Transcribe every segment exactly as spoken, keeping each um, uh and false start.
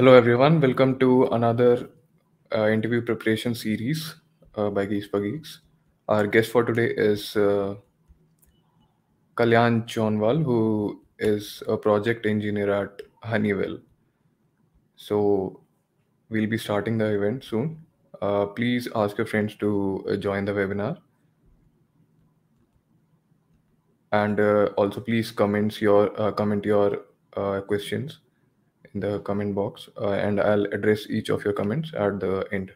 Hello everyone, welcome to another uh, interview preparation series uh, by Geeks for Geeks. Our guest for today is uh, Kalyan Jonwal, who is a project engineer at Honeywell. So we'll be starting the event soon. Uh, please ask your friends to uh, join the webinar. And uh, also please comments your, uh, comment your uh, questions in the comment box, uh, and I'll address each of your comments at the end.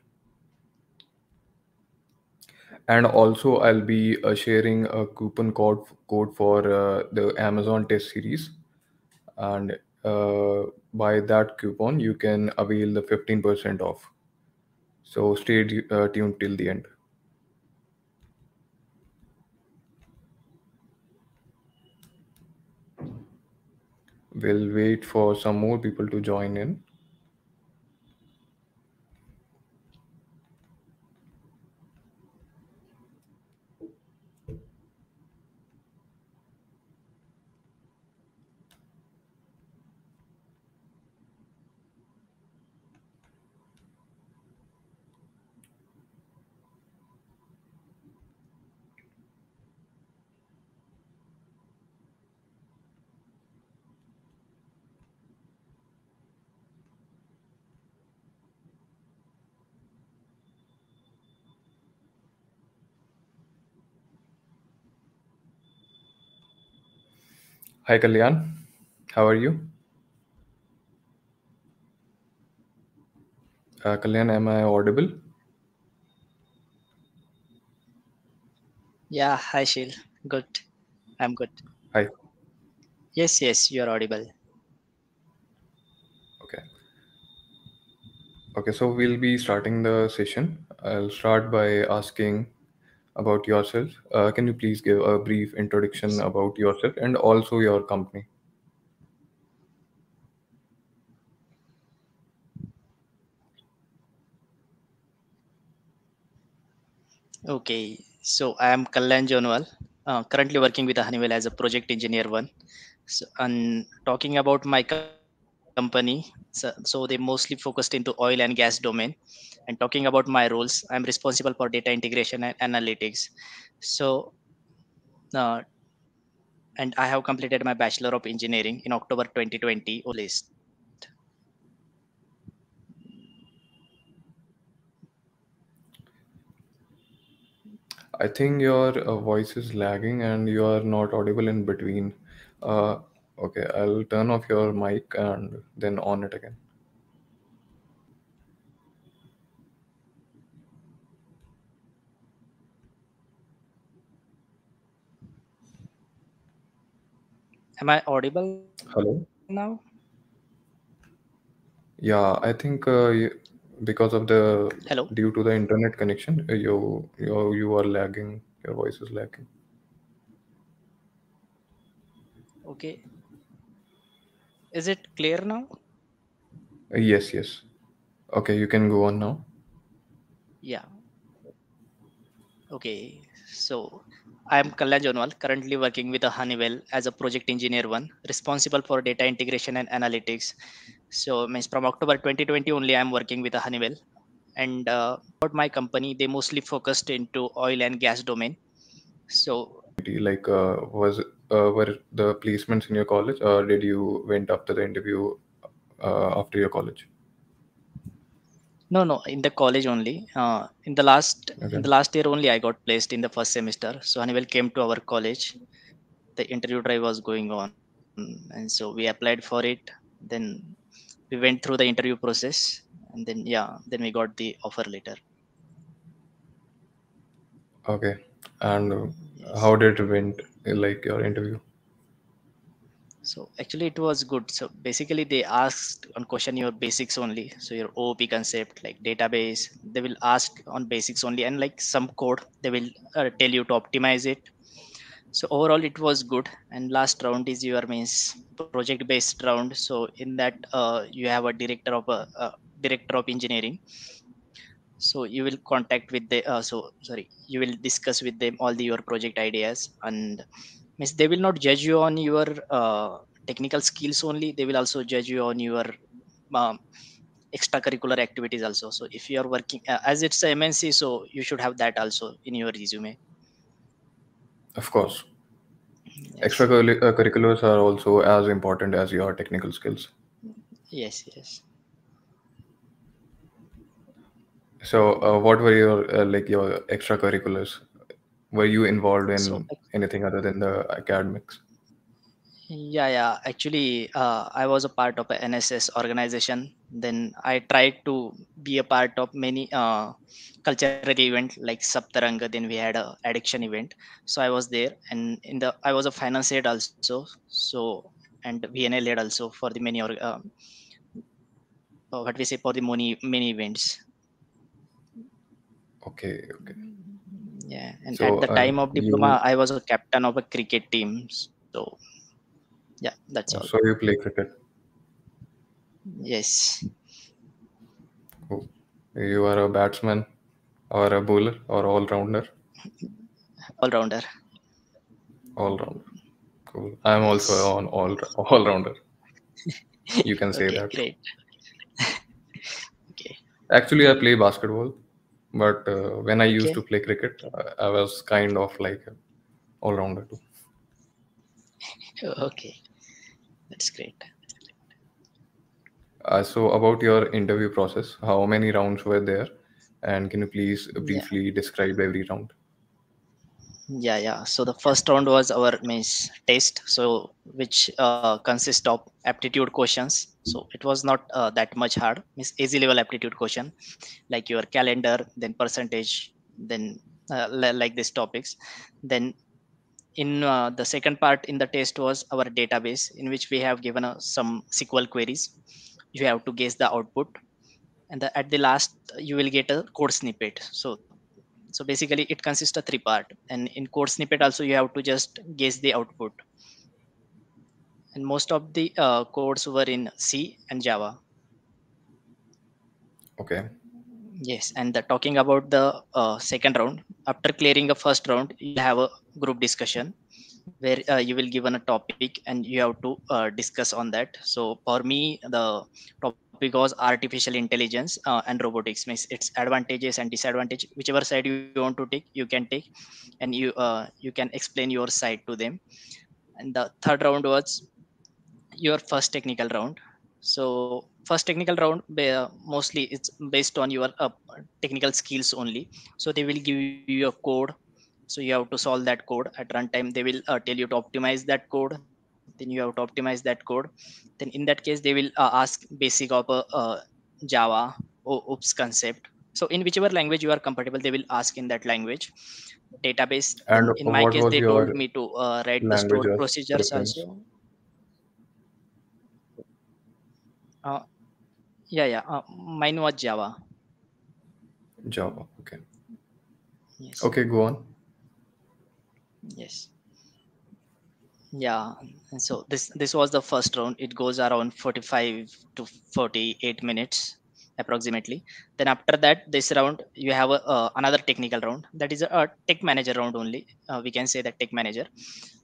And also I'll be uh, sharing a coupon code code for uh, the Amazon test series, and uh, by that coupon you can avail the fifteen percent off. So stay uh, tuned till the end. We'll wait for some more people to join in. Hi Kalyan, how are you? Uh, Kalyan, am I audible? Yeah, hi Shil. Good. I'm good. Hi. Yes, yes, you're audible. Okay. Okay, so we'll be starting the session. I'll start by asking about yourself. Uh, can you please give a brief introduction about yourself and also your company? Okay, so I am Kalyan Jonwal, uh, currently working with Honeywell as a project engineer one. So, and talking about my company, so, so they mostly focused into oil and gas domain. And talking about my roles, I'm responsible for data integration and analytics. So, uh, and I have completed my Bachelor of Engineering in October twenty twenty. List. I think your uh, voice is lagging and you are not audible in between. Uh, okay, I'll turn off your mic and then on it again. Am I audible Hello. Now? Yeah, I think uh, because of the Hello. Due to the internet connection, you you you are lagging. Your voice is lagging. Okay. Is it clear now? Uh, yes. Yes. Okay, you can go on now. Yeah. Okay. So, I am Kalyan Jonwal, currently working with a Honeywell as a project engineer one, responsible for data integration and analytics. So means from October twenty twenty only I am working with a Honeywell. And uh, about my company, they mostly focused into oil and gas domain. So like uh, was uh, were the placements in your college, or did you went after the interview uh, after your college? No, no, in the college only. Uh, in the last, okay. in the last year only, I got placed in the first semester. So Honeywell came to our college. The interview drive was going on, and so we applied for it. Then we went through the interview process, and then yeah, then we got the offer later. Okay, and yes. How did it went? Like your interview? So actually it was good. So basically they asked on question your basics only. So your O O P concept, like database, they will ask on basics only, and like some code, they will uh, tell you to optimize it. So overall it was good. And last round is your means project based round. So in that uh, you have a director of a, a director of engineering. So you will contact with the, uh, so sorry, you will discuss with them all the, your project ideas, and means they will not judge you on your uh, technical skills only. They will also judge you on your um, extracurricular activities also. So if you are working uh, as it's an M N C, so you should have that also in your resume. Of course. Yes. Extracurriculars are also as important as your technical skills. Yes, yes. So uh, what were your uh, like your extracurriculars? Were you involved in so, anything other than the academics? Yeah, yeah. Actually, uh, I was a part of an N S S organization. Then I tried to be a part of many uh, cultural events like Saptaranga. Then we had a addiction event. So I was there, and in the I was a finance head also. So and V N L head also for the many or uh, what we say for the many many events. Okay. Okay. Yeah, and so, at the time uh, of diploma, you... I was a captain of a cricket team. So. Yeah, that's all. So you play cricket? Yes. Cool. You are a batsman or a bowler or all-rounder? All-rounder. All-rounder. Cool. I'm also an all-rounder. You can say okay, that. Great. Okay. Actually, I play basketball. But uh, when I used okay. to play cricket, I, I was kind of like an all-rounder too. Okay. That's great. Uh, so about your interview process, how many rounds were there? And can you please briefly yeah. describe every round? Yeah, yeah. So the first round was our means test, so which uh, consists of aptitude questions. So it was not uh, that much hard. Means easy level aptitude question, like your calendar, then percentage, then uh, like these topics. Then in uh, the second part in the test was our database, in which we have given uh, some S Q L queries. You have to guess the output, and the, at the last you will get a code snippet. So, so basically it consists of three part, and in code snippet also you have to just guess the output. And most of the uh, codes were in C and Java. Okay. Yes, and the, talking about the uh, second round, after clearing the first round, you have a group discussion where uh, you will given a topic and you have to uh, discuss on that. So for me, the topic was artificial intelligence uh, and robotics, means its advantages and disadvantages. Whichever side you want to take, you can take, and you uh, you can explain your side to them. And the third round was your first technical round. So first technical round, mostly it's based on your uh, technical skills only. So they will give you a code. So you have to solve that code at runtime. They will uh, tell you to optimize that code. Then you have to optimize that code. Then in that case, they will uh, ask basic of a uh, Java or O O P S concept. So in whichever language you are comfortable, they will ask in that language. Database. And in my case, they told me to uh, write the stored procedures also. Uh, yeah, yeah. Uh, mine was Java. Java, okay. Yes. Okay, go on. Yes. Yeah. And so this this was the first round. It goes around forty-five to forty-eight minutes, approximately. Then after that, this round you have a, uh, another technical round. That is a, a tech manager round only. Uh, we can say that tech manager.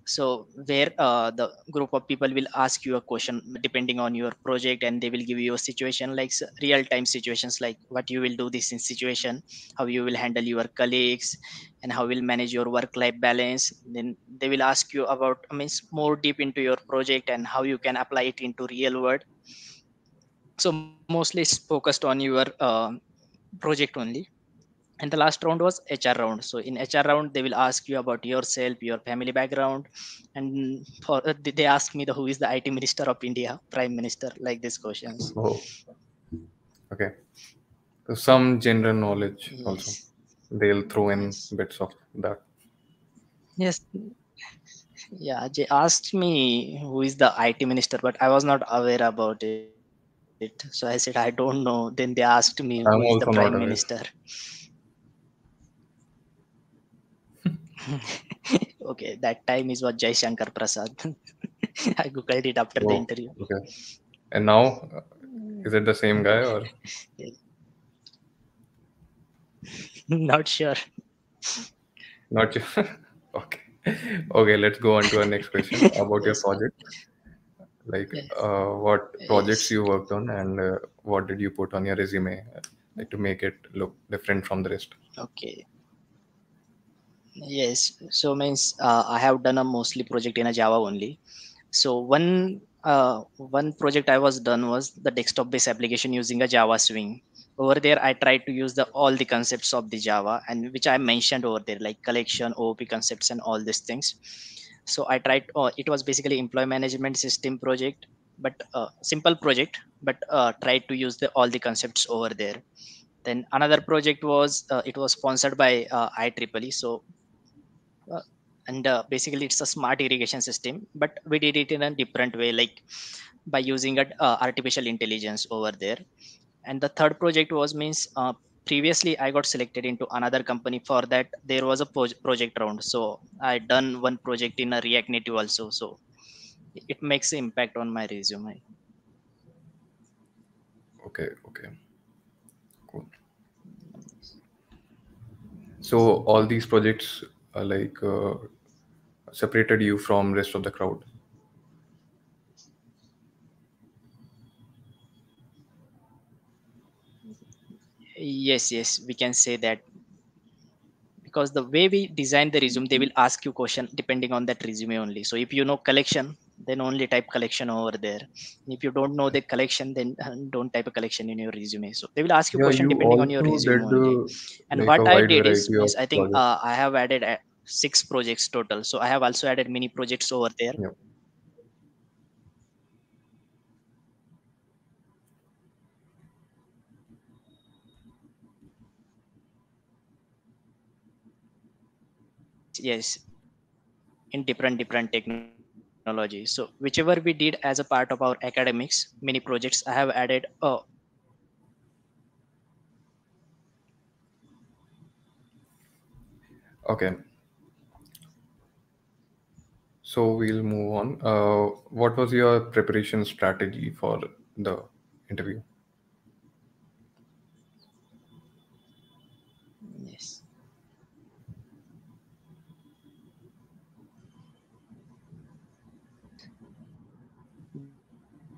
So where uh, the group of people will ask you a question depending on your project, and they will give you a situation like real-time situations, like what you will do this in situation, how you will handle your colleagues, and how will manage your work-life balance. Then they will ask you about, I mean, more deep into your project and how you can apply it into real world. So mostly it's focused on your uh, project only. And the last round was H R round. So in H R round, they will ask you about yourself, your family background. And for, they ask me the, who is the I T minister of India, prime minister, like these questions. Oh. Okay. So some general knowledge yes. also. They'll throw in yes. bits of that. Yes. Yeah, they asked me who is the I T minister, but I was not aware about it. So I said, I don't know. Then they asked me who I'm is the prime minister. Okay, that time is what Jay Shankar Prasad. I googled it after Whoa, the interview. Okay. And now, is it the same guy or? Not sure. Not sure. Okay. Okay, let's go on to our next question about your project. like yes. uh, what yes. projects you worked on and uh, what did you put on your resume, like, to make it look different from the rest. Okay. Yes. So means uh, I have done a mostly project in a Java only. So one uh, one project I was done was the desktop based application using a Java Swing. Over there, I tried to use the all the concepts of the Java, and which I mentioned over there, like collection, O O P concepts, and all these things. So I tried. Uh, it was basically employee management system project, but uh, simple project, but uh, tried to use the all the concepts over there. Then another project was uh, it was sponsored by uh, I triple E. So. Uh, and uh, basically it's a smart irrigation system, but we did it in a different way, like by using a, uh, artificial intelligence over there. And the third project was means uh, previously I got selected into another company. For that there was a pro project round, so I done one project in a React Native also, so it makes an impact on my resume. Okay, okay. Cool. So all these projects Uh, like uh, separated you from rest of the crowd. Yes, yes, we can say that, because the way we design the resume, they will ask you question depending on that resume only. So if you know collection, then only type collection over there. If you don't know the collection, then don't type a collection in your resume. So they will ask you yeah, question you depending on your resume only. And what I did is, is I think uh, I have added uh, six projects total. So I have also added mini projects over there. Yeah. Yes, in different different technologies. So whichever we did as a part of our academics, mini projects, I have added. Oh. Okay. So we'll move on. Uh, what was your preparation strategy for the interview?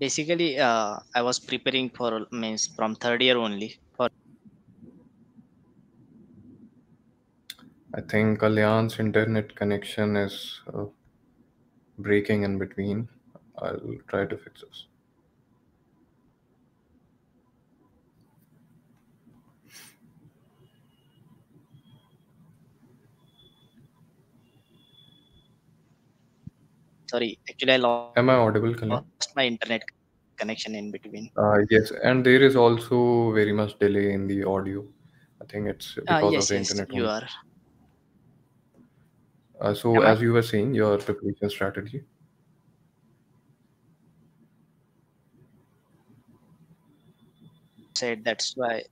Basically, uh, I was preparing for means from third year only. For I think Kalyan's internet connection is uh, breaking in between. I'll try to fix this. Sorry, actually I lost. Am I audible, Kalyan? My internet connection in between. Uh, yes, and there is also very much delay in the audio. I think it's because uh, yes, of the yes, internet. You are. Uh, so Am as I? you were saying, your preparation strategy. Said that's why.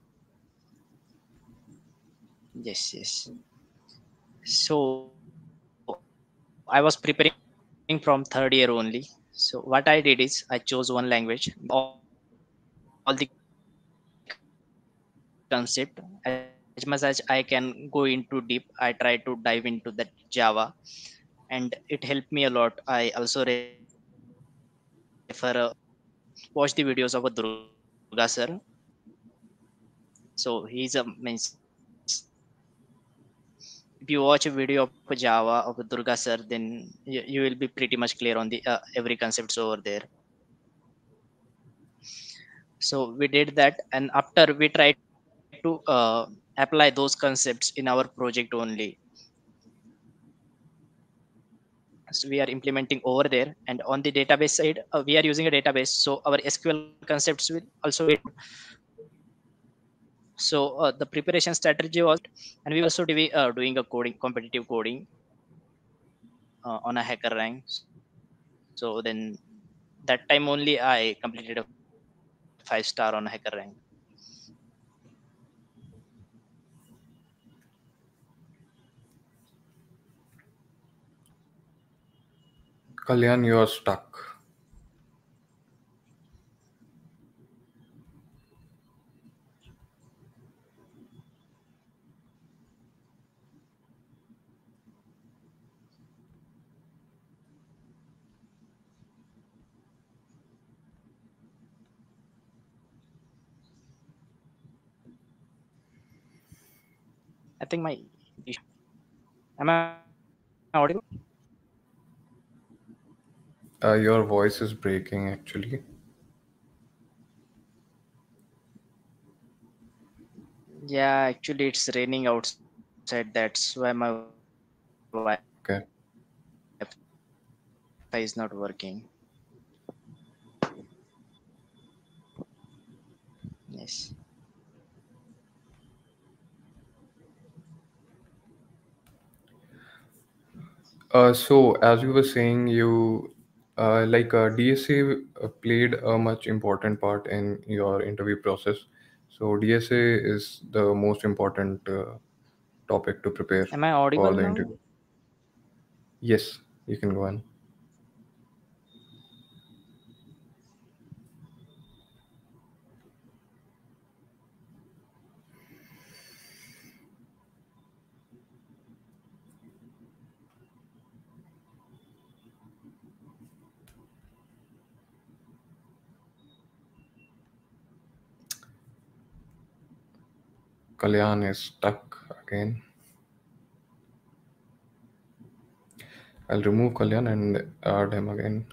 Yes, yes. So I was preparing from third year only. So what I did is I chose one language, all, all the concept. As much as I can go into deep, I try to dive into that Java, and it helped me a lot. I also refer, uh, watch the videos of a Durga sir. So he's a means. If you watch a video of Java of Durga sir, then you, you will be pretty much clear on the uh, every concepts over there. So we did that, and after we tried to uh, apply those concepts in our project only. So we are implementing over there, and on the database side, uh, we are using a database. So our S Q L concepts will also. So uh, the preparation strategy was, and we also do, uh, doing a coding, competitive coding uh, on a HackerRank. So then that time only I completed a five star on HackerRank. Kalyan, you are stuck. I think my am I audible? Uh, your voice is breaking actually. Yeah, actually it's raining outside. That's why my voice okay. is not working. Yes. Uh, so as you were saying, you uh, like uh, D S A played a much important part in your interview process. So D S A is the most important uh, topic to prepare. Am I audible now? Interview. Yes, you can go on. Kalyan is stuck again. I'll remove Kalyan and add him again.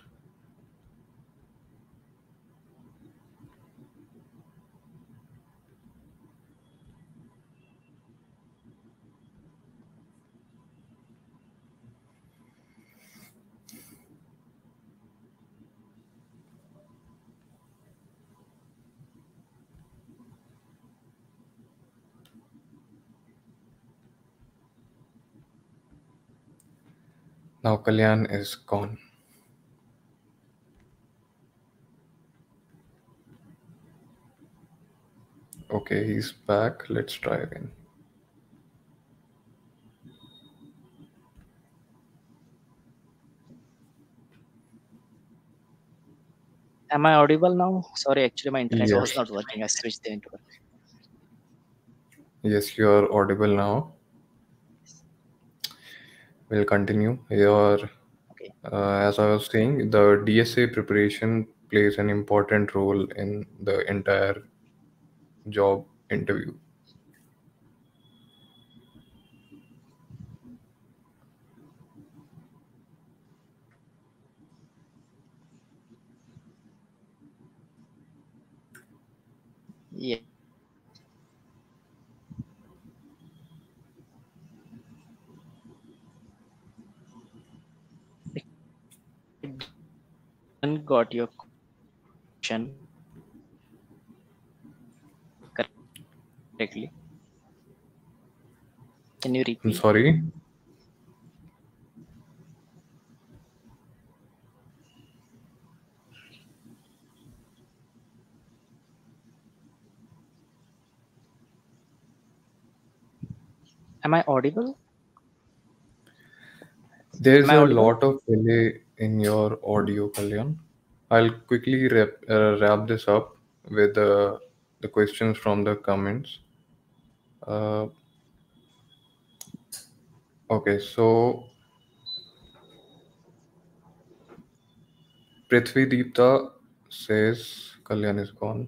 Now Kalyan is gone. Okay, he's back. Let's try again. Am I audible now? Sorry, actually my internet yes. was not working. I switched the network. Yes, you are audible now. We'll continue here. Okay. Uh, as I was saying, the D S A preparation plays an important role in the entire job interview. Yeah. Got your question correctly. Can you repeat? I'm sorry. Am I audible? There's a lot of delay in your audio, Kalyan. I'll quickly wrap, uh, wrap this up with uh, the questions from the comments. Uh, okay, so Prithvi Deepta says Kalyan is gone.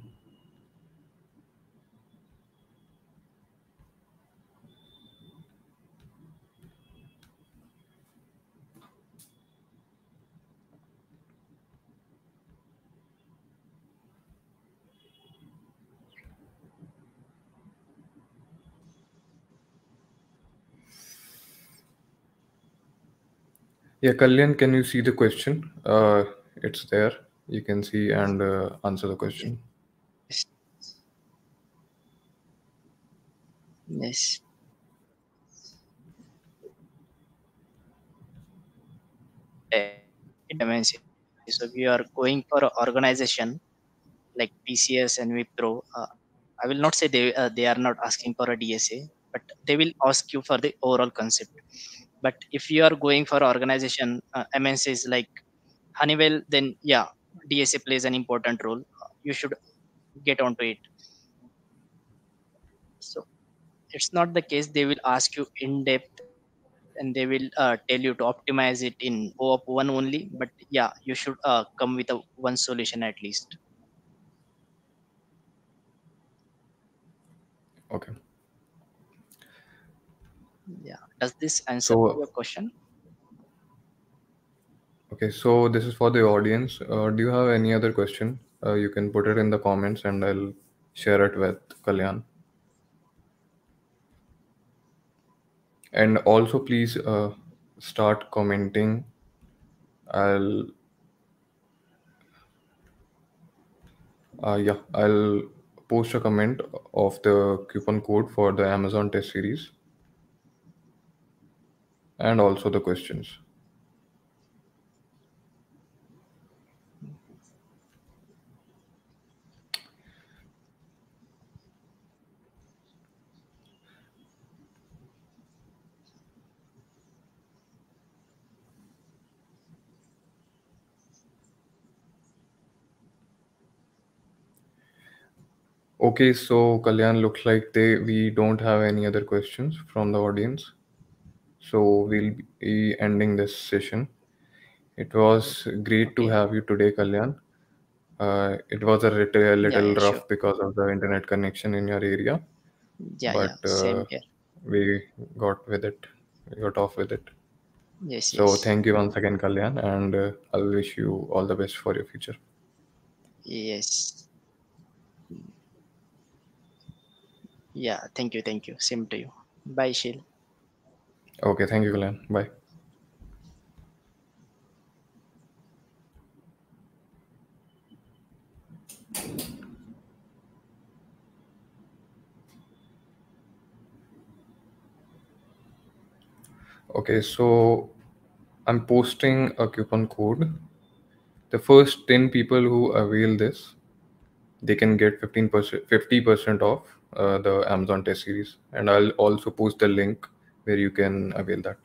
Yeah, Kalyan, can you see the question? Uh, it's there. You can see and uh, answer the question. Yes. So if you are going for an organization like P C S and Wipro, uh, I will not say they, uh, they are not asking for a D S A, but they will ask you for the overall concept. But if you are going for organization, uh, M N Cs like Honeywell, then yeah, D S A plays an important role. You should get onto it. So it's not the case. They will ask you in depth and they will uh, tell you to optimize it in O O P one only. But yeah, you should uh, come with a one solution at least. Okay. Yeah. Does this answer so, your question? Okay, so this is for the audience. Uh, do you have any other question? Uh, you can put it in the comments and I'll share it with Kalyan. And also please uh, start commenting. I'll uh, yeah, I'll post a comment of the coupon code for the Amazon test series and also the questions. Okay, so Kalyan, looks like they we don't have any other questions from the audience. So we'll be ending this session. It was great to have you today, Kalyan. Uh, it was a little, a little yeah, rough sure. because of the internet connection in your area. Yeah, but yeah, same uh, here. We got with it. We got off with it. Yes, so yes. Thank you once again, Kalyan, and uh, I wish you all the best for your future. Yes. Yeah, thank you, thank you. Same to you. Bye, Shil. Okay, thank you, Kalyan. Bye. Okay, so I'm posting a coupon code. The first ten people who avail this, they can get fifteen percent, fifty percent off uh, the Amazon test series. And I'll also post the link where you can avail that.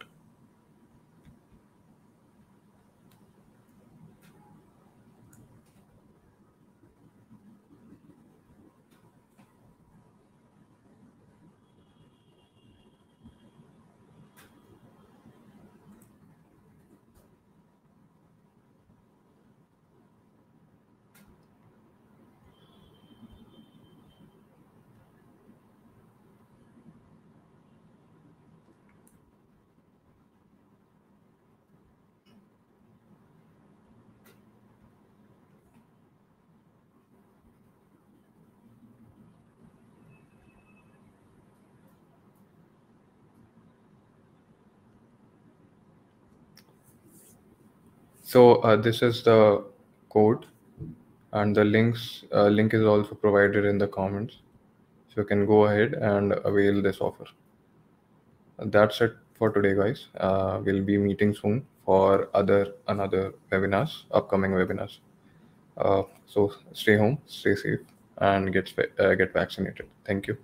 So uh, this is the code, and the links uh, link is also provided in the comments. So you can go ahead and avail this offer. That's it for today, guys. Uh, we'll be meeting soon for other another webinars, upcoming webinars. Uh, so stay home, stay safe, and get uh, get vaccinated. Thank you.